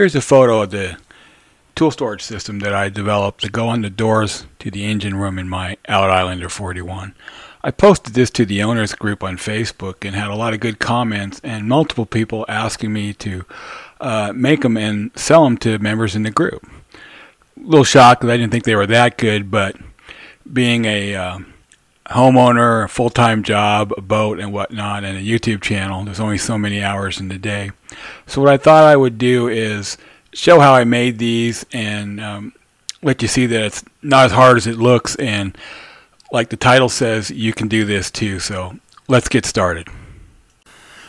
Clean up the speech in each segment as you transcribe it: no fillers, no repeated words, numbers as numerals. Here's a photo of the tool storage system that I developed to go on the doors to the engine room in my Out Islander 41. I posted this to the owners group on Facebook and had a lot of good comments and multiple people asking me to make them and sell them to members in the group. A little shocked because I didn't think they were that good, but being a homeowner, a full-time job, a boat and whatnot, and a YouTube channel, there's only so many hours in the day. So what I thought I would do is show how I made these and let you see that it's not as hard as it looks, and like the title says, you can do this too. So let's get started.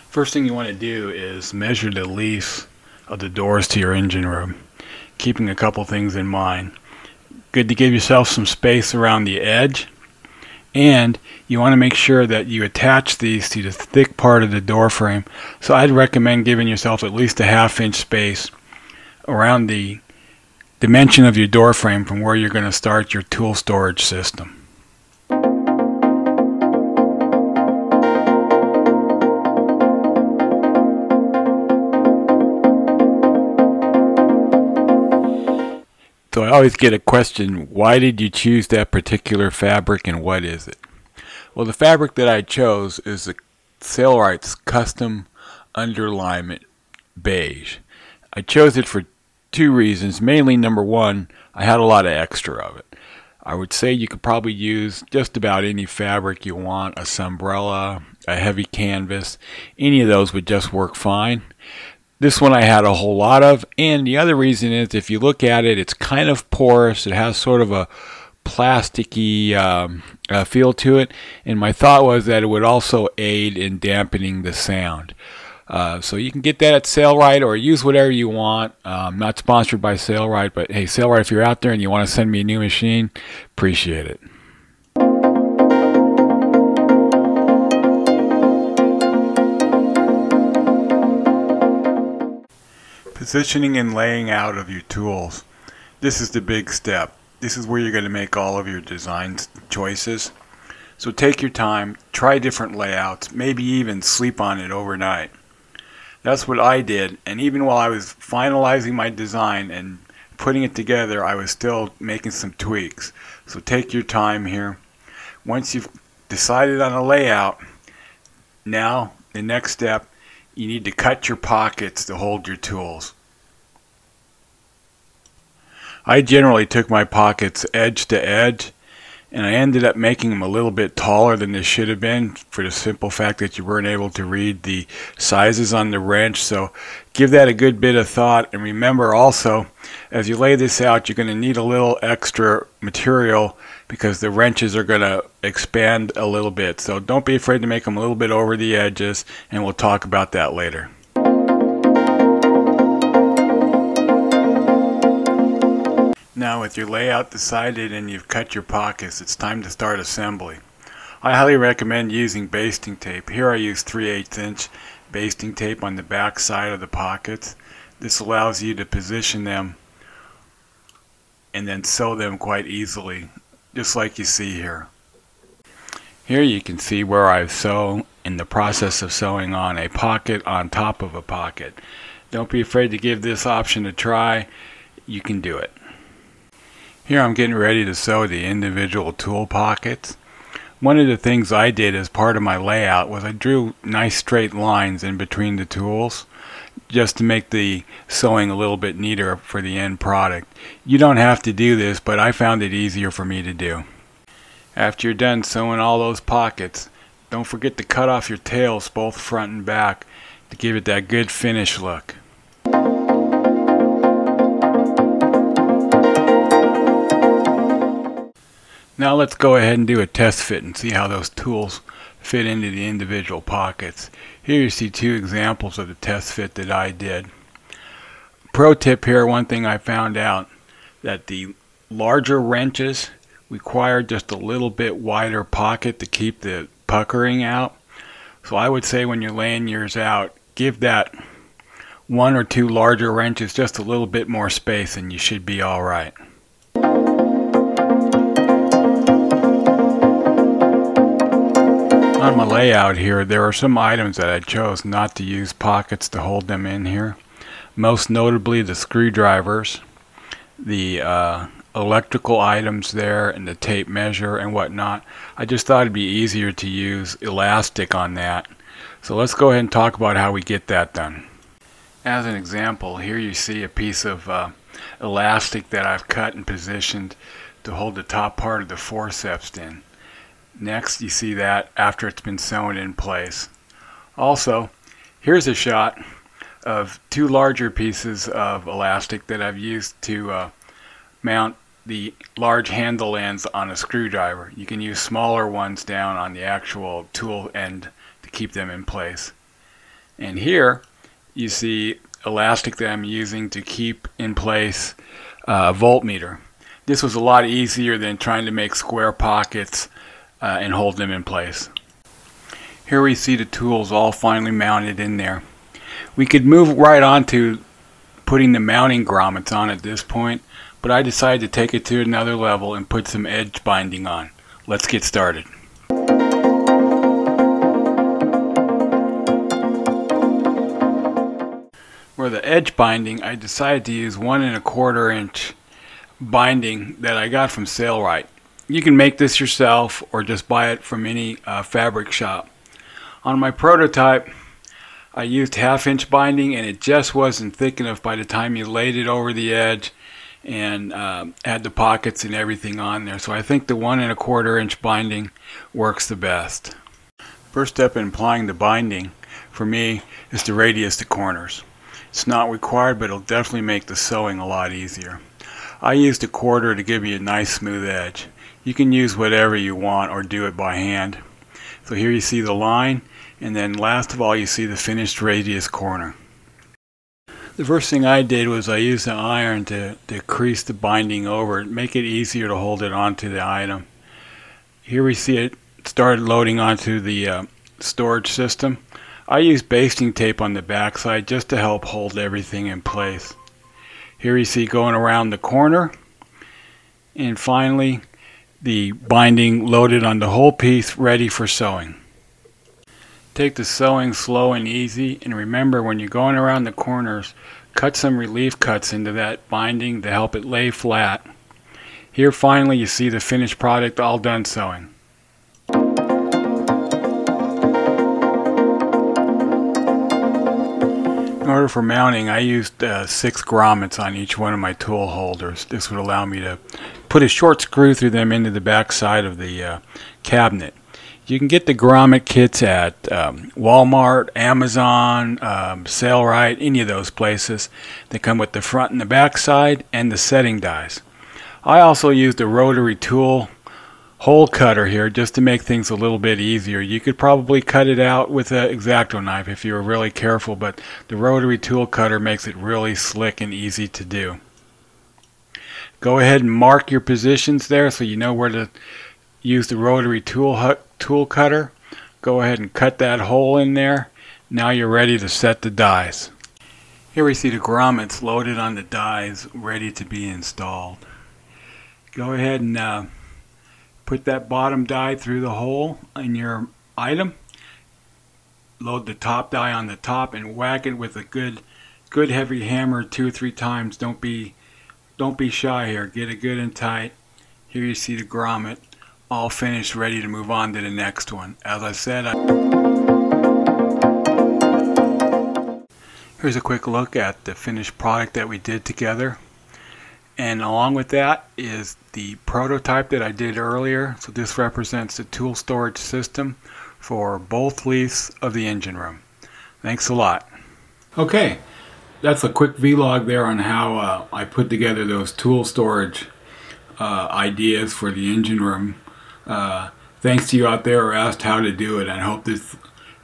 First thing you want to do is measure the lease of the doors to your engine room, keeping a couple things in mind. Good to give yourself some space around the edge, and you want to make sure that you attach these to the thick part of the door frame. So I'd recommend giving yourself at least a half-inch space around the dimension of your door frame from where you're going to start your tool storage system. So I always get a question, why did you choose that particular fabric and what is it? Well, the fabric that I chose is the Sailrite's Custom Underlayment Beige. I chose it for two reasons. Mainly, number one, I had a lot of extra of it. I would say you could probably use just about any fabric you want, a Sunbrella, a heavy canvas, any of those would just work fine. This one I had a whole lot of, and the other reason is if you look at it, it's kind of porous. It has sort of a plasticky feel to it, and my thought was that it would also aid in dampening the sound. So you can get that at Sailrite or use whatever you want. I'm not sponsored by Sailrite, but hey, Sailrite, if you're out there and you want to send me a new machine, appreciate it. Positioning and laying out of your tools. This is the big step. This is where you're going to make all of your design choices. So take your time, try different layouts, maybe even sleep on it overnight. That's what I did, and even while I was finalizing my design and putting it together, I was still making some tweaks. So take your time here. Once you've decided on a layout, now the next step, you need to cut your pockets to hold your tools. I generally took my pockets edge to edge, and I ended up making them a little bit taller than they should have been for the simple fact that you weren't able to read the sizes on the wrench. So give that a good bit of thought, and remember also, as you lay this out, you're going to need a little extra material because the wrenches are going to expand a little bit. So don't be afraid to make them a little bit over the edges, and we'll talk about that later. Now with your layout decided and you've cut your pockets, it's time to start assembly. I highly recommend using basting tape. Here I use 3/8" basting tape on the back side of the pockets. This allows you to position them and then sew them quite easily, just like you see here. Here you can see where I've sewn in the process of sewing on a pocket on top of a pocket. Don't be afraid to give this option a try. You can do it. Here I'm getting ready to sew the individual tool pockets. One of the things I did as part of my layout was I drew nice straight lines in between the tools just to make the sewing a little bit neater for the end product. You don't have to do this, but I found it easier for me to do. After you're done sewing all those pockets, don't forget to cut off your tails both front and back to give it that good finish look. Now let's go ahead and do a test fit and see how those tools fit into the individual pockets. Here you see two examples of the test fit that I did. Pro tip here, one thing I found out that the larger wrenches require just a little bit wider pocket to keep the puckering out. So I would say when you're laying yours out, give that one or two larger wrenches just a little bit more space and you should be all right. On my layout here, there are some items that I chose not to use pockets to hold them in here. most notably the screwdrivers, the electrical items there, and the tape measure and whatnot. I just thought it'd be easier to use elastic on that. So let's go ahead and talk about how we get that done. As an example, here you see a piece of elastic that I've cut and positioned to hold the top part of the forceps in. Next, you see that after it's been sewn in place. Also, here's a shot of two larger pieces of elastic that I've used to mount the large handle ends on a screwdriver. You can use smaller ones down on the actual tool end to keep them in place. And here you see elastic that I'm using to keep in place a voltmeter. This was a lot easier than trying to make square pockets and hold them in place. Here we see the tools all finally mounted in there. We could move right on to putting the mounting grommets on at this point, but I decided to take it to another level and put some edge binding on. Let's get started. For the edge binding, I decided to use 1 1/4 inch binding that I got from Sailrite. You can make this yourself or just buy it from any fabric shop. On my prototype, I used 1/2 inch binding, and it just wasn't thick enough by the time you laid it over the edge and had the pockets and everything on there. So I think the 1 1/4 inch binding works the best. First step in applying the binding for me is to radius the corners. It's not required, but it'll definitely make the sewing a lot easier. I used 1/4 to give me a nice smooth edge. You can use whatever you want or do it by hand. So here you see the line, and then last of all you see the finished radius corner. The first thing I did was I used an iron to crease the binding over, make it easier to hold it onto the item. Here we see it started loading onto the storage system. I used basting tape on the backside just to help hold everything in place. Here you see going around the corner, and finally the binding loaded on the whole piece, ready for sewing. Take the sewing slow and easy, and remember when you're going around the corners, cut some relief cuts into that binding to help it lay flat. Here finally you see the finished product, all done sewing. In order for mounting, I used 6 grommets on each one of my tool holders. This would allow me to put a short screw through them into the back side of the cabinet. You can get the grommet kits at Walmart, Amazon, Sailrite, any of those places. They come with the front and the back side and the setting dies. I also used a rotary tool hole cutter here just to make things a little bit easier. You could probably cut it out with an X-Acto knife if you were really careful, but the rotary tool cutter makes it really slick and easy to do. Go ahead and mark your positions there so you know where to use the rotary tool cutter. Go ahead and cut that hole in there. Now you're ready to set the dies. Here we see the grommets loaded on the dies, ready to be installed. Go ahead and put that bottom die through the hole in your item. Load the top die on the top and whack it with a good heavy hammer 2 or 3 times. Don't be shy here. Get it good and tight. Here you see the grommet all finished, ready to move on to the next one. As I said, here's a quick look at the finished product that we did together. And along with that is the prototype that I did earlier. So this represents the tool storage system for both leaves of the engine room. Thanks a lot. Okay, that's a quick vlog there on how I put together those tool storage ideas for the engine room. Thanks to you out there who asked how to do it. I hope this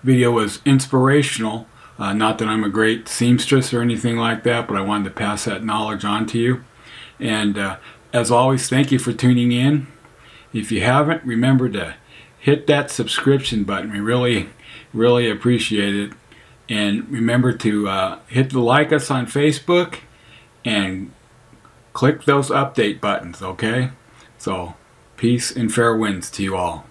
video was inspirational. Not that I'm a great seamstress or anything like that, but I wanted to pass that knowledge on to you. And as always, thank you for tuning in. If you haven't, remember to hit that subscription button. We really appreciate it. And remember to hit the like us on Facebook and click those update buttons, okay? So peace and fair winds to you all.